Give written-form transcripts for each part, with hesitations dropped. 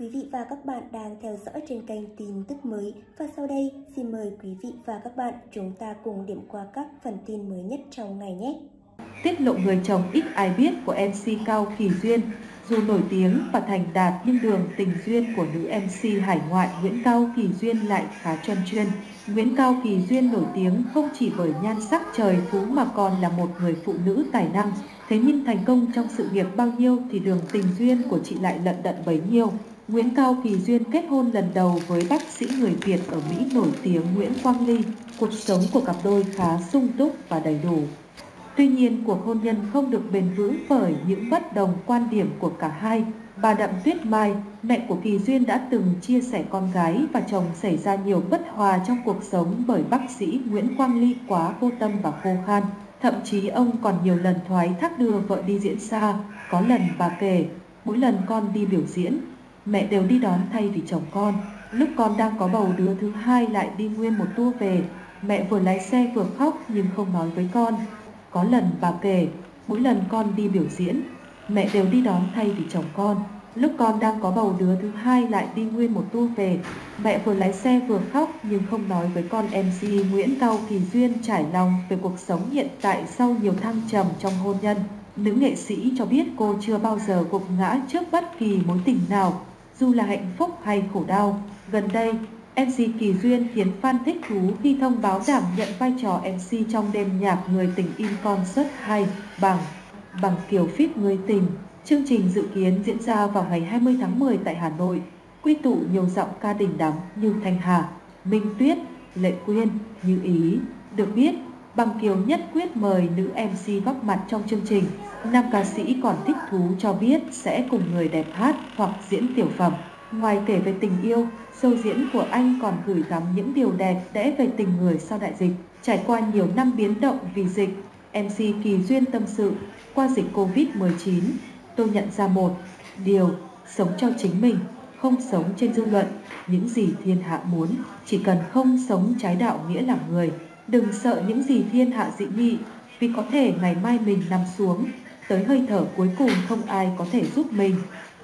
Quý vị và các bạn đang theo dõi trên kênh tin tức mới, và sau đây xin mời quý vị và các bạn chúng ta cùng điểm qua các phần tin mới nhất trong ngày nhé. Tiết lộ người chồng ít ai biết của MC Cao Kỳ Duyên, dù nổi tiếng và thành đạt nhưng đường tình duyên của nữ MC hải ngoại Nguyễn Cao Kỳ Duyên lại khá trơn tru. Nguyễn Cao Kỳ Duyên nổi tiếng không chỉ bởi nhan sắc trời phú mà còn là một người phụ nữ tài năng. Thế nhưng thành công trong sự nghiệp bao nhiêu thì đường tình duyên của chị lại lận đận bấy nhiêu. Nguyễn Cao Kỳ Duyên kết hôn lần đầu với bác sĩ người Việt ở Mỹ nổi tiếng Nguyễn Quang Ly. Cuộc sống của cặp đôi khá sung túc và đầy đủ. Tuy nhiên, cuộc hôn nhân không được bền vững bởi những bất đồng quan điểm của cả hai. Bà Đặng Tuyết Mai, mẹ của Kỳ Duyên, đã từng chia sẻ con gái và chồng xảy ra nhiều bất hòa trong cuộc sống bởi bác sĩ Nguyễn Quang Ly quá vô tâm và khô khan. Thậm chí ông còn nhiều lần thoái thác đưa vợ đi diễn xa. Có lần bà kể, mỗi lần con đi biểu diễn, mẹ đều đi đón thay vì chồng con. Lúc con đang có bầu đứa thứ hai lại đi nguyên một tour về. Mẹ vừa lái xe vừa khóc nhưng không nói với con. Có lần bà kể, mỗi lần con đi biểu diễn, mẹ đều đi đón thay vì chồng con. Lúc con đang có bầu đứa thứ hai lại đi nguyên một tour về. Mẹ vừa lái xe vừa khóc nhưng không nói với con. MC Nguyễn Cao Kỳ Duyên trải lòng về cuộc sống hiện tại sau nhiều thăng trầm trong hôn nhân. Nữ nghệ sĩ cho biết cô chưa bao giờ gục ngã trước bất kỳ mối tình nào, dù là hạnh phúc hay khổ đau. Gần đây, MC Kỳ Duyên khiến fan thích thú khi thông báo đảm nhận vai trò MC trong đêm nhạc Người Tình In Concert 2 bằng Kiều Phi Người Tình. Chương trình dự kiến diễn ra vào ngày 20 tháng 10 tại Hà Nội, quy tụ nhiều giọng ca đình đám như Thanh Hà, Minh Tuyết, Lệ Quyên, Như Ý. Được biết, Bằng Kiều nhất quyết mời nữ MC góp mặt trong chương trình. Nam ca sĩ còn thích thú cho biết sẽ cùng người đẹp hát hoặc diễn tiểu phẩm. Ngoài kể về tình yêu, show diễn của anh còn gửi gắm những điều đẹp đẽ về tình người sau đại dịch. Trải qua nhiều năm biến động vì dịch, MC Kỳ Duyên tâm sự, qua dịch Covid-19, tôi nhận ra một điều, sống cho chính mình, không sống trên dư luận, những gì thiên hạ muốn, chỉ cần không sống trái đạo nghĩa làm người. Đừng sợ những gì thiên hạ dị nghị, vì có thể ngày mai mình nằm xuống, tới hơi thở cuối cùng không ai có thể giúp mình,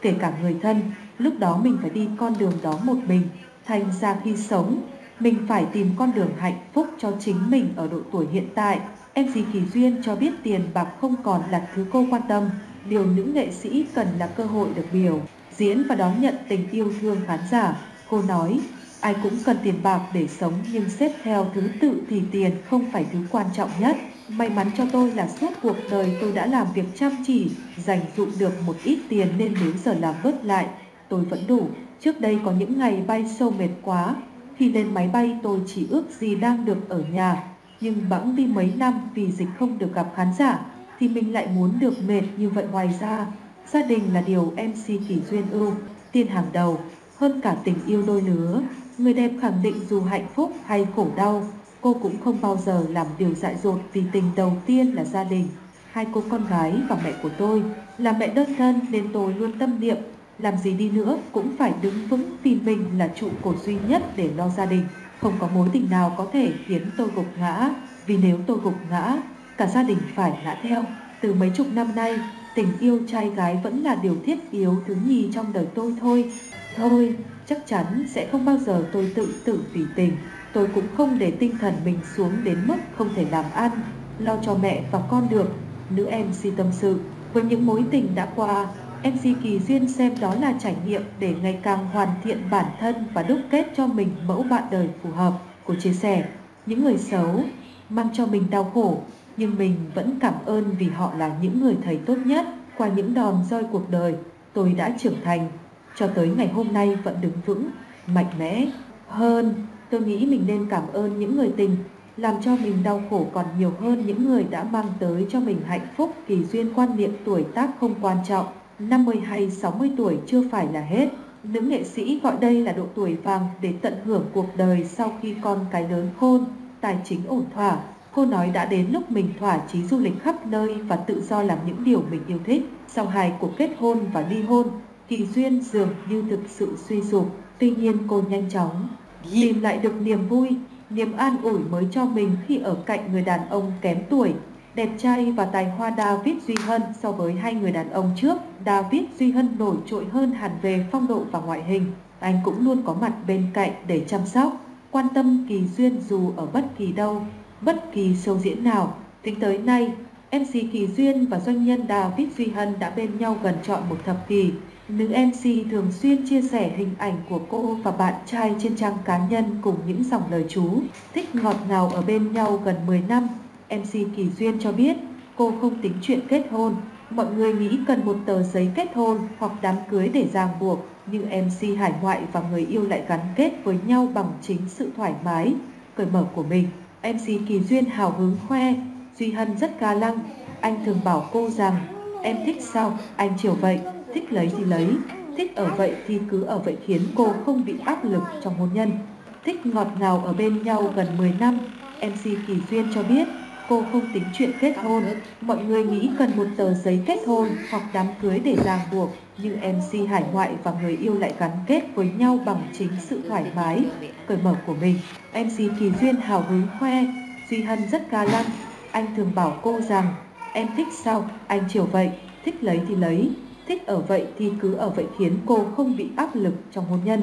kể cả người thân. Lúc đó mình phải đi con đường đó một mình. Thành ra khi sống, mình phải tìm con đường hạnh phúc cho chính mình ở độ tuổi hiện tại. MC Kỳ Duyên cho biết tiền bạc không còn là thứ cô quan tâm. Điều nữ nghệ sĩ cần là cơ hội được biểu diễn và đón nhận tình yêu thương khán giả. Cô nói, ai cũng cần tiền bạc để sống nhưng xếp theo thứ tự thì tiền không phải thứ quan trọng nhất. May mắn cho tôi là suốt cuộc đời tôi đã làm việc chăm chỉ, dành dụm được một ít tiền nên nếu giờ làm bớt lại, tôi vẫn đủ. Trước đây có những ngày bay sâu mệt quá. Khi lên máy bay tôi chỉ ước gì đang được ở nhà. Nhưng bẵng đi mấy năm vì dịch không được gặp khán giả, thì mình lại muốn được mệt như vậy. Ngoài ra, gia đình là điều MC Kỳ Duyên ưu tiên hàng đầu, hơn cả tình yêu đôi lứa. Người đẹp khẳng định dù hạnh phúc hay khổ đau, cô cũng không bao giờ làm điều dại dột vì tình đầu tiên là gia đình. Hai cô con gái và mẹ của tôi là mẹ đơn thân nên tôi luôn tâm niệm, làm gì đi nữa cũng phải đứng vững vì mình là trụ cột duy nhất để lo gia đình. Không có mối tình nào có thể khiến tôi gục ngã, vì nếu tôi gục ngã, cả gia đình phải ngã theo. Từ mấy chục năm nay, tình yêu trai gái vẫn là điều thiết yếu thứ nhì trong đời tôi thôi. Thôi, chắc chắn sẽ không bao giờ tôi tự tử vì tình. Tôi cũng không để tinh thần mình xuống đến mức không thể làm ăn, lo cho mẹ và con được. Nữ MC tâm sự, với những mối tình đã qua, MC Kỳ Duyên xem đó là trải nghiệm để ngày càng hoàn thiện bản thân và đúc kết cho mình mẫu bạn đời phù hợp. Cô chia sẻ, những người xấu mang cho mình đau khổ, nhưng mình vẫn cảm ơn vì họ là những người thầy tốt nhất. Qua những đòn roi cuộc đời, tôi đã trưởng thành, cho tới ngày hôm nay vẫn đứng vững, mạnh mẽ hơn. Tôi nghĩ mình nên cảm ơn những người tình làm cho mình đau khổ còn nhiều hơn những người đã mang tới cho mình hạnh phúc. Kỳ Duyên quan niệm tuổi tác không quan trọng, 50 hay 60 tuổi chưa phải là hết. Nữ nghệ sĩ gọi đây là độ tuổi vàng để tận hưởng cuộc đời sau khi con cái lớn khôn, tài chính ổn thỏa. Cô nói đã đến lúc mình thỏa chí du lịch khắp nơi và tự do làm những điều mình yêu thích. Sau hai cuộc kết hôn và ly hôn, Kỳ Duyên dường như thực sự suy sụp. Tuy nhiên cô nhanh chóng tìm lại được niềm vui, niềm an ủi mới cho mình khi ở cạnh người đàn ông kém tuổi, Đẹp trai và tài hoa David Duy Hân so với hai người đàn ông trước, David Duy Hân nổi trội hơn hẳn về phong độ và ngoại hình. Anh cũng luôn có mặt bên cạnh để chăm sóc, quan tâm Kỳ Duyên dù ở bất kỳ đâu, bất kỳ show diễn nào. Tính tới nay, MC Kỳ Duyên và doanh nhân David Duy Hân đã bên nhau gần trọn một thập kỷ. Nữ MC thường xuyên chia sẻ hình ảnh của cô và bạn trai trên trang cá nhân cùng những dòng lời chú thích ngọt ngào ở bên nhau gần 10 năm. MC Kỳ Duyên cho biết cô không tính chuyện kết hôn. Mọi người nghĩ cần một tờ giấy kết hôn hoặc đám cưới để ràng buộc, nhưng MC hải ngoại và người yêu lại gắn kết với nhau bằng chính sự thoải mái, cởi mở của mình. MC Kỳ Duyên hào hứng khoe, Duy Hân rất ga lăng. Anh thường bảo cô rằng, em thích sao, anh chiều vậy, thích lấy thì lấy, thích ở vậy thì cứ ở vậy, khiến cô không bị áp lực trong hôn nhân. Thích ngọt ngào ở bên nhau gần 10 năm, MC Kỳ Duyên cho biết cô không tính chuyện kết hôn. Mọi người nghĩ cần một tờ giấy kết hôn hoặc đám cưới để ràng buộc, nhưng MC hải ngoại và người yêu lại gắn kết với nhau bằng chính sự thoải mái, cởi mở của mình. MC Kỳ Duyên hào hứng khoe, Duy Hân rất ga lăng. Anh thường bảo cô rằng, em thích sao, anh chiều vậy, thích lấy thì lấy, thích ở vậy thì cứ ở vậy, khiến cô không bị áp lực trong hôn nhân.